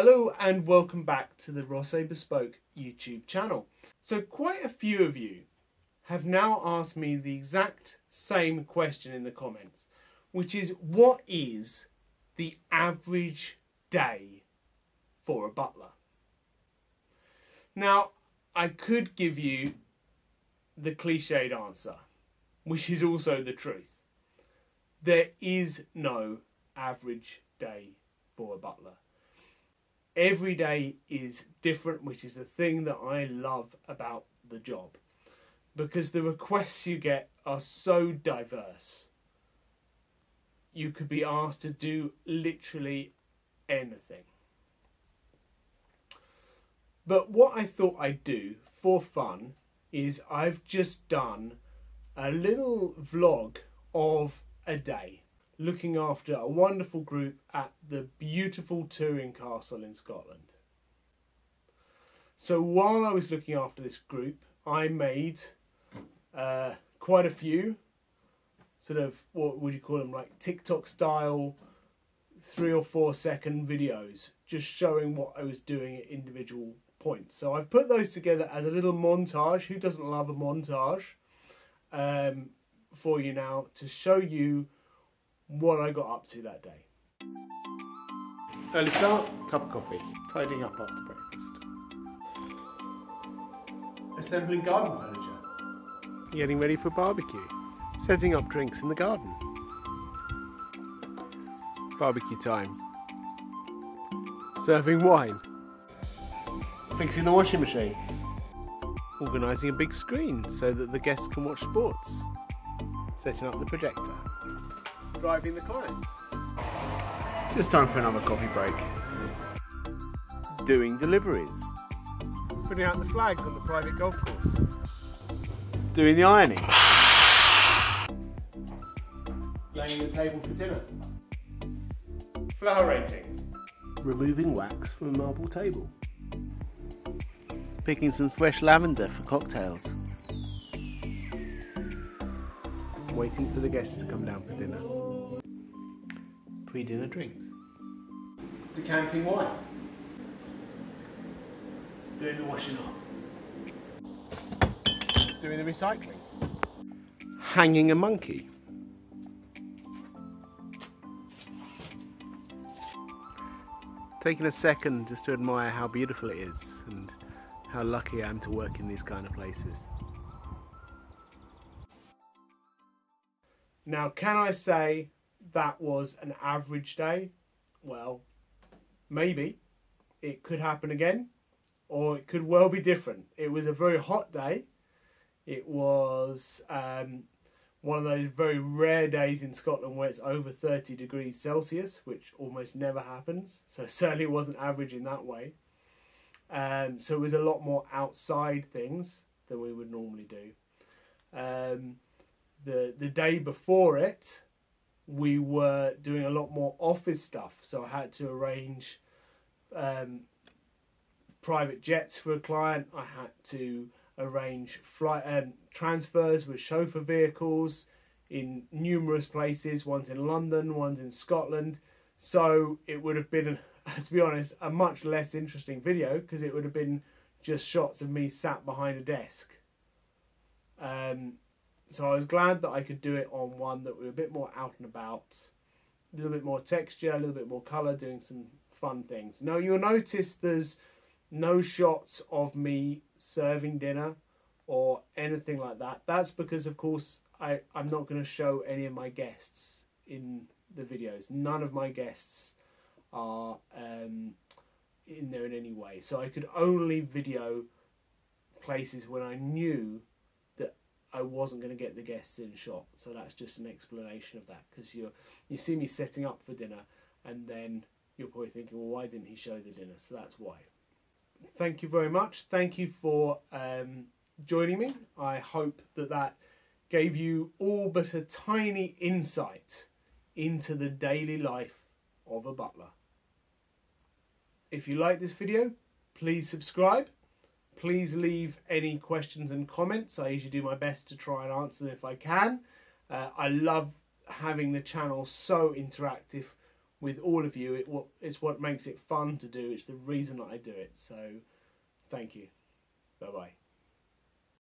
Hello and welcome back to the Rosset Bespoke YouTube channel. So quite a few of you have now asked me the exact same question in the comments, which is what is the average day for a butler? Now I could give you the cliched answer, which is also the truth. There is no average day for a butler. Every day is different, which is the thing that I love about the job, because the requests you get are so diverse. You could be asked to do literally anything. But what I thought I'd do for fun is I've just done a little vlog of a day, looking after a wonderful group at the beautiful Turin Castle in Scotland. So while I was looking after this group, I made quite a few sort of, what would you call them, like TikTok style 3 or 4 second videos just showing what I was doing at individual points. So I've put those together as a little montage. Who doesn't love a montage? For you now to show you what I got up to that day. Early start, cup of coffee, tidying up after breakfast. Assembling garden furniture. Getting ready for barbecue. Setting up drinks in the garden. Barbecue time. Serving wine. Fixing the washing machine. Organising a big screen so that the guests can watch sports. Setting up the projector. Driving the clients. Just time for another coffee break. Doing deliveries. Putting out the flags on the private golf course. Doing the ironing. Laying the table for dinner. Flower arranging. Removing wax from a marble table. Picking some fresh lavender for cocktails. Waiting for the guests to come down for dinner. Pre-dinner drinks. Decanting wine. Doing the washing up. Doing the recycling. Hanging a monkey. Taking a second just to admire how beautiful it is and how lucky I am to work in these kind of places. Now, can I say that was an average day? Well, maybe. It could happen again, or it could well be different. It was a very hot day. It was one of those very rare days in Scotland where it's over 30 degrees Celsius, which almost never happens. So it certainly wasn't average in that way. So it was a lot more outside things than we would normally do. The day before it, we were doing a lot more office stuff. So I had to arrange private jets for a client. I had to arrange flight transfers with chauffeur vehicles in numerous places. One's in London, one's in Scotland. So it would have been, to be honest, a much less interesting video because it would have been just shots of me sat behind a desk. So I was glad that I could do it on one that was a bit more out and about, a little bit more texture, a little bit more colour, doing some fun things. Now you'll notice there's no shots of me serving dinner or anything like that. That's because, of course, I'm not going to show any of my guests in the videos. None of my guests are in there in any way. So I could only video places when I knew I wasn't going to get the guests in shot. So that's just an explanation of that, because you see me setting up for dinner and then you're probably thinking, well, why didn't he show the dinner? So that's why. Thank you very much. Thank you for joining me. I hope that that gave you all but a tiny insight into the daily life of a butler. If you like this video, please subscribe. Please leave any questions and comments. I usually do my best to try and answer them if I can. I love having the channel so interactive with all of you. It's what makes it fun to do. It's the reason that I do it. So thank you. Bye-bye.